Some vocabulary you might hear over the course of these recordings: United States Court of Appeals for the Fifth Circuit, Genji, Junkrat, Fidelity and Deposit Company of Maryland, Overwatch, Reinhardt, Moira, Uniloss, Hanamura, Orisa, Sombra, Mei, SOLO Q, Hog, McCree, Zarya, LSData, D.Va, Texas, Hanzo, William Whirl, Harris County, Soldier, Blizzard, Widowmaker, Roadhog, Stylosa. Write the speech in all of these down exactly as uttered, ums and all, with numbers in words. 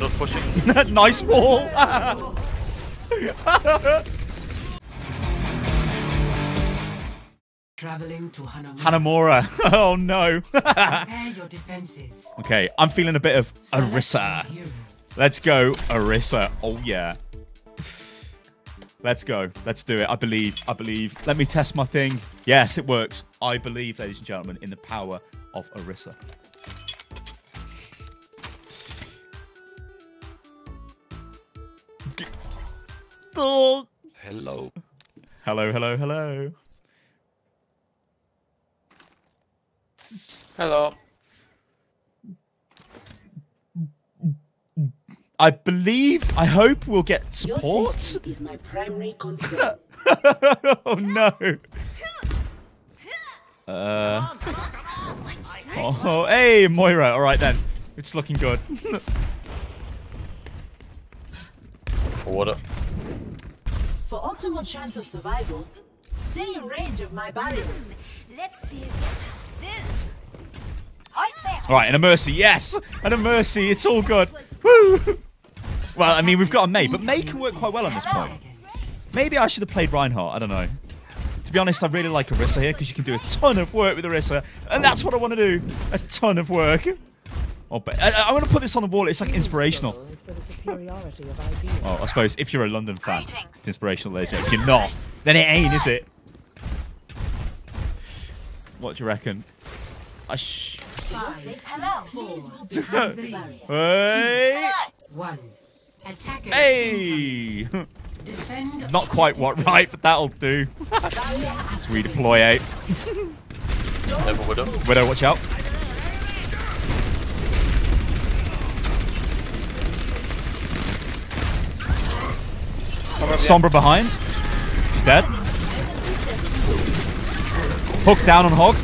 Widow's pushing. Nice wall! Traveling to Hanamura. Hanamura. Oh no. Your defenses. Okay, I'm feeling a bit of Orisa. Let's go, Orisa. Oh yeah. Let's go. Let's do it. I believe. I believe. Let me test my thing. Yes, it works. I believe, ladies and gentlemen, in the power of Orisa. Hello. Hello, hello, hello. Hello. I believe, I hope we'll get support. Your safety is my primary concern. Oh no. Uh, oh, hey, Moira. All right then. It's looking good. Water. For optimal chance of survival, stay in range of my barriers. Let's see this. All right, and a mercy. Yes, and a mercy. It's all good. Woo! Well, I mean, we've got a Mei, but Mei can work quite well on this point. Maybe I should have played Reinhardt. I don't know. To be honest, I really like Orisa here because you can do a ton of work with Orisa, and that's what I want to do. A ton of work. Oh, but I, I want to put this on the wall. It's like inspirational. Oh, I suppose if you're a London fan, it's inspirational. There, if you're not, then it ain't, is it? What do you reckon? I sh. Hey! Hey! Not quite what right, but that'll do. Let's redeploy, eh? Never Widow. Widow, watch out. Sombra behind. She's dead. Hook down on Hog.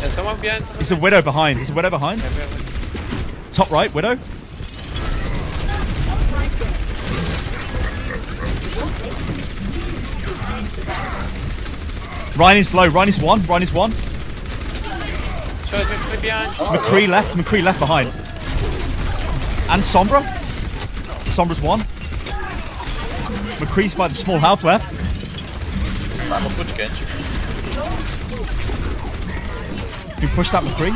There's someone behind. Someone He's a Widow behind. He's a Widow behind. Top right, Widow. Ryan is low. Ryan is one. Ryan is one. McCree left. McCree left behind. And Sombra. Sombra's one. McCree's by the small health left. I'm gonna push Genji. You push that McCree.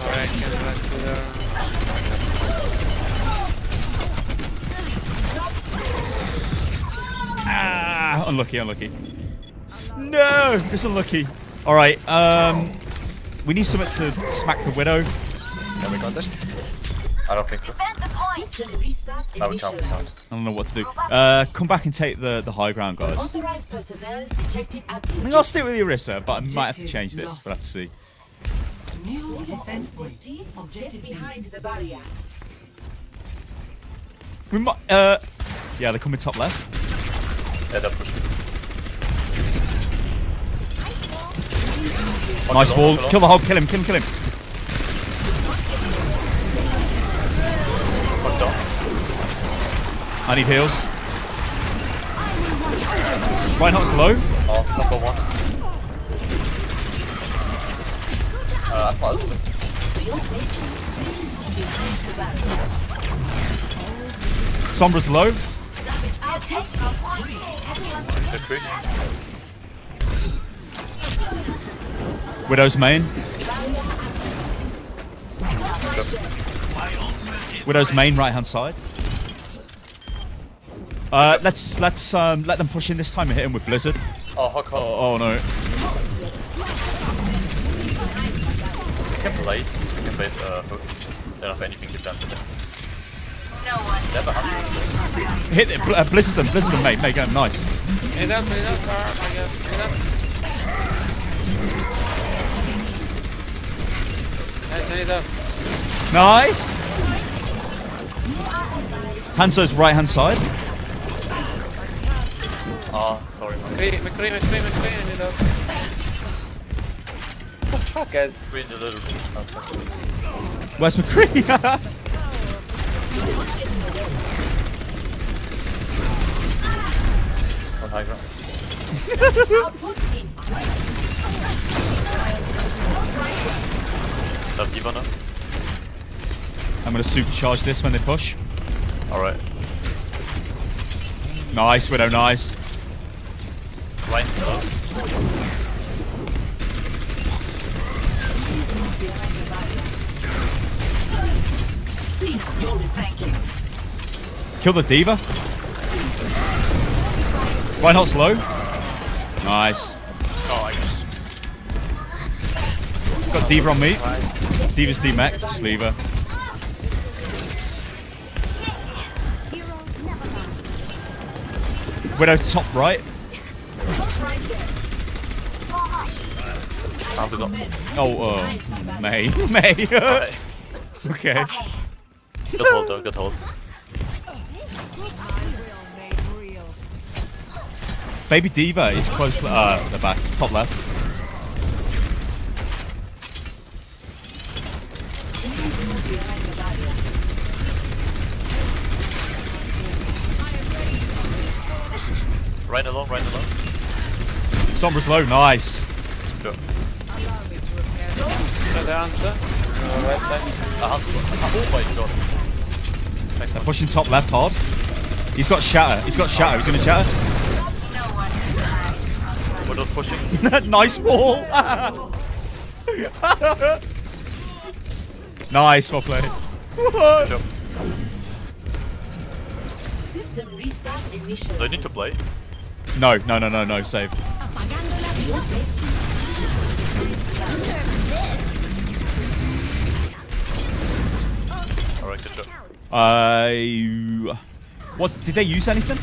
Alright, can Ah, unlucky, unlucky. No, it's unlucky. Alright, um we need something to smack the Widow. Have we got this? I don't think so. No, we can't, we can't. I don't know what to do. Uh, come back and take the, the high ground, guys. I think I'll stick with the Orisa, but I might have to change this. We'll have to see. New defense point. Objective behind the barrier. We might. Uh, yeah, they're coming top left. Yeah, they're pushing. Nice wall. Kill the Hog. Kill him. Kill him. Kill him. I need heals. Reinhardt's low. Oh, it's number one. Uh, I thought I was Sombra's low. Widow's main. Widow's main, right hand side. Uh, let's let's um, let them push in this time and hit him with Blizzard. Oh, Hog, Hog. Oh, oh no. We can blade. We can blade uh, Hook. They don't have anything to done to them. No one. They're behind. Hit them. Uh, blizzard them. Blizzard them, mate. Make them nice. Hit them. Hit them. Hit them. Nice. Hit them. Nice. Hanzo's right hand side. Oh, sorry, man. McCree, McCree, McCree, McCree, you know. What the fuck, guys? Where's McCree? On high ground. D.Va now. I'm going to supercharge this when they push. Alright. Nice, Widow, nice. Right. Kill the D.Va. Reinhardt's low. Nice. Nice. Got D.Va on me. D.Va's D-Max, just leave her. Widow top right. Hanzo got. Oh, uh, Mei. Mei. Okay. Good hold, though. Good hold. Baby D.Va is close. Uh, the back, top left. Right along, right along. Sombra's low, nice. Sure. They're pushing top left hard. He's got shatter. He's got shatter. He's gonna shatter. We're just pushing. Nice wall. Nice, well played. Good job. System restart initial. Don't need to play. No, no, no, no, no, save. Alright, good job. Uh, what, did they use anything?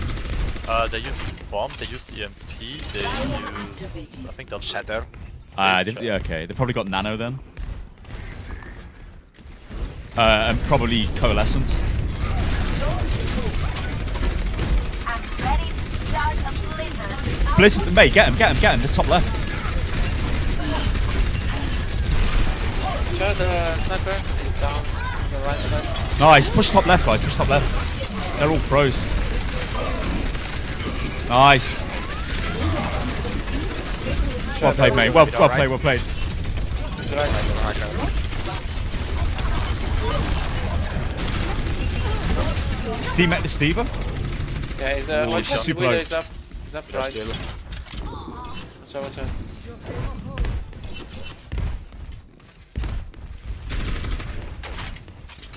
Uh, they used bomb, they used E M P, they used... I think that's... Shatter. Ah, uh, yeah, okay, they probably got Nano then. Uh, and probably Coalescence. Blizzard, Mei, get him, get him, get him, the top left. Nice, push top left, guys, push top left. They're all pros. Nice. Well played, Mei, well, well played, well played. D-Met the Steva. Yeah, he's uh, oh, super low. He's up. He's up right. So what's up?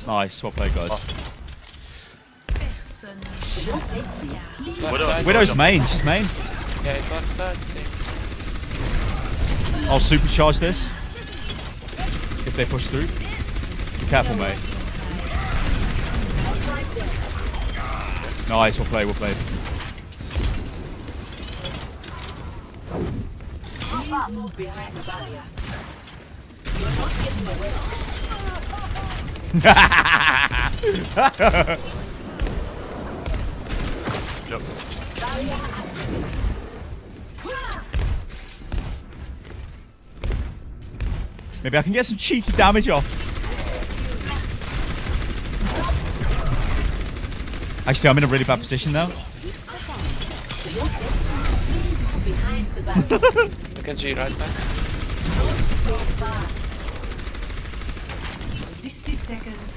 Nice, well played, guys. Oh. Widow. Widow's main, she's main. Yeah, it's left side. I'll supercharge this. If they push through. Be careful, mate. Nice, we'll play, we'll play. Please move behind the barrier. You're not getting away. Look. Maybe I can get some cheeky damage off. Actually, I'm in a really bad position now. Look at you, right side. sixty seconds.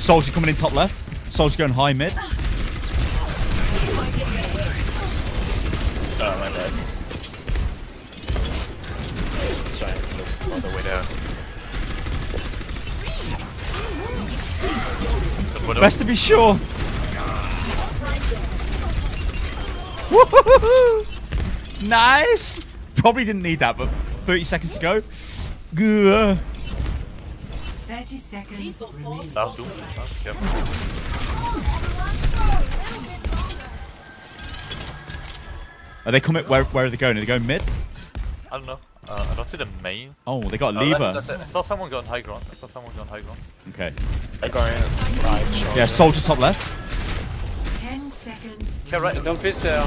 Soldier coming in top left. Soldier going high mid. Oh, my bad. Let's try and look other way down. Best to be sure. Woohoo! Nice! Probably didn't need that, but thirty seconds to go. Gah. thirty seconds. That'll do. Yep. Are they coming? Where, where are they going? Are they going mid? I don't know. Uh, I don't see the main. Oh, they got a lever. Uh, I saw someone go on high ground. I saw someone go on high ground. Okay. They got in. Right, yeah, soldier top left. ten seconds. Okay, right, don't piss there.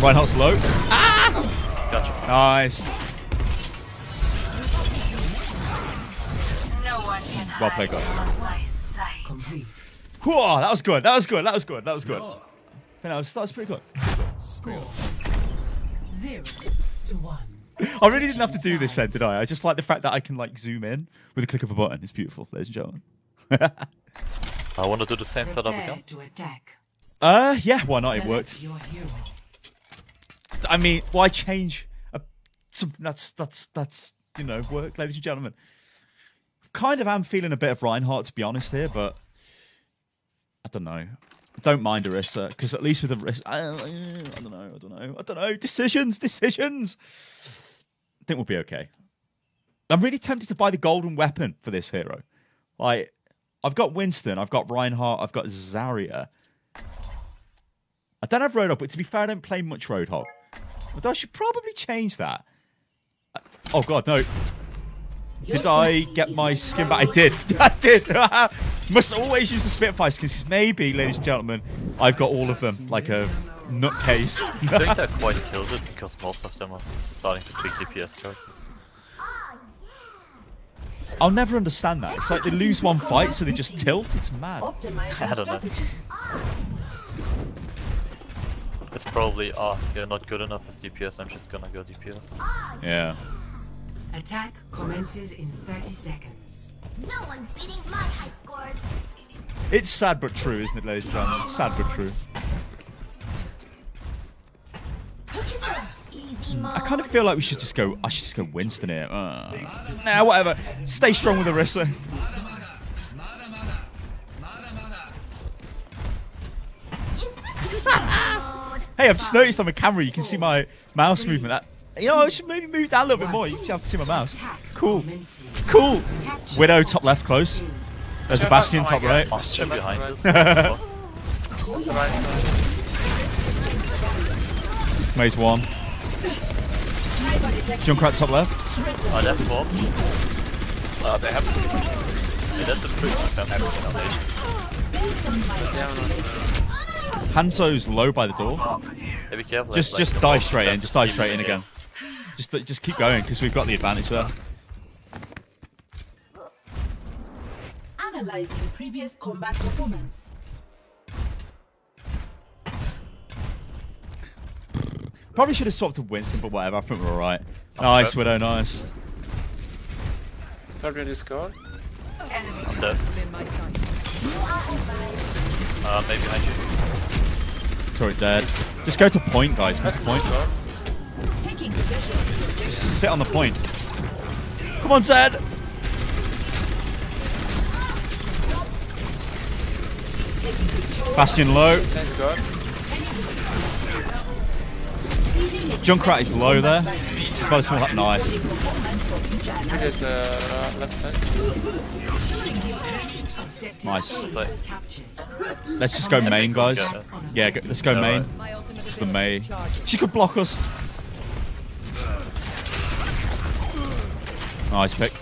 Reinhardt's low. Ah! Gotcha. Nice. No one can well played, guys. Whoa, that was good. That was good. That was good. That was good. I think that was, that was pretty good. Score zero to one. I really didn't have to do this then, did I? I just like the fact that I can like zoom in with a click of a button. It's beautiful, ladies and gentlemen. I want to do the same setup again. Uh, yeah, why not? It worked. I mean, why change a, something that's that's that's you know work, ladies and gentlemen? Kind of am feeling a bit of Reinhardt to be honest here, but I don't know. Don't mind Orisa, because at least with Orisa, I, I don't know, I don't know, I don't know. Decisions, decisions. I think we'll be okay. I'm really tempted to buy the golden weapon for this hero. Like, I've got Winston, I've got Reinhardt, I've got Zarya. I don't have Roadhog, but to be fair, I don't play much Roadhog. Although I should probably change that. I, oh god, no. Did I get my skin back? I did. I did. Must always use the Spitfire skins because maybe, ladies and gentlemen, I've got all of them like a nutcase. I think they're quite tilted because most of them are starting to pick D P S characters. I'll never understand that. It's like they lose one fight, so they just tilt. It's mad. I don't know. It's probably, oh, you're not good enough as D P S, I'm just gonna go D P S. Yeah. Attack commences in thirty seconds. No one's beating my high scores. It's sad but true, isn't it, ladies and gentlemen? It's sad but true. I kind of feel like we should just go. I should just go Winston here. Uh, nah, whatever. Stay strong with Orisa. Hey, I've just noticed on the camera you can see my mouse movement. That, you know, I should maybe move down a little bit more. You should have to see my mouse. Cool. Cool. Widow, top left, close. There's a Bastion, top right. Bastion behind us. Maze one. Junkrat, top left. Oh, left four. Uh, they have pretty much. Yeah, that's a pretty much down. Hanzo's low by the door. Yeah, be careful. Just, like, just dive straight in. Just dive straight in again. Just just keep going because we've got the advantage there. Analyzing previous combat performance. Probably should have swapped to Winston, but whatever. I think we're all right. Nice, Widow. Nice. It's already scored. Enemy within my sight. Uh, maybe I should. Sorry, dead. Just go to point, guys. Come to point. Just sit on the point. Come on, Zed. Bastion low. Junkrat is low there. It's about small. Nice. Nice. Let's just go main, guys. Yeah, go, let's go main. It's the Mei. She could block us. Nice pick.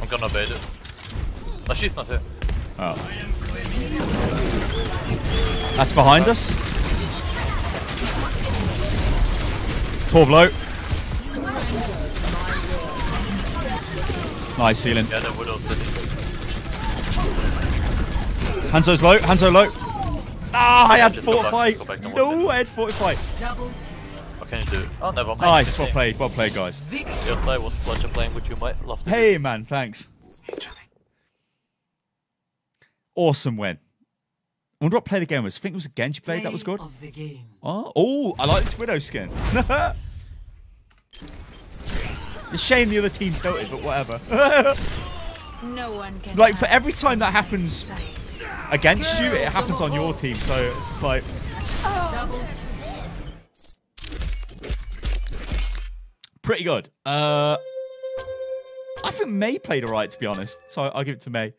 I'm gonna bait it. Oh, she's not here. Oh. That's behind us. Poor blow. Nice healing. Yeah, that would also Hanzo's low, Hanzo low. Ah, oh, I had fortify. No, I had fortify. What can you do? Oh, never mind. Nice, well played, well played, guys. Your play was pleasure playing with you, mate. Love to Hey, do. man, thanks. Awesome win. I wonder what play the game was. I think it was a Genji blade that was good. Oh, oh, I like this Widow skin. It's a shame the other team's noted, but whatever. No one can. Like, for every time that happens against you, it happens on your team, so it's just like... Pretty good. Uh, I think Mei played alright, to be honest, so I'll give it to Mei.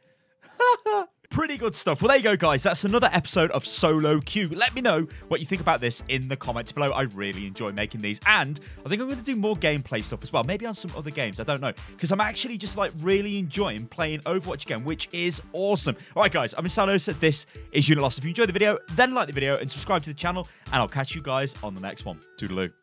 Pretty good stuff. Well, there you go, guys. That's another episode of Solo Queue. Let me know what you think about this in the comments below. I really enjoy making these. And I think I'm going to do more gameplay stuff as well. Maybe on some other games. I don't know. Because I'm actually just, like, really enjoying playing Overwatch again, which is awesome. All right, guys. I'm Stylosa. This is Uniloss. If you enjoyed the video, then like the video and subscribe to the channel. And I'll catch you guys on the next one. Toodaloo.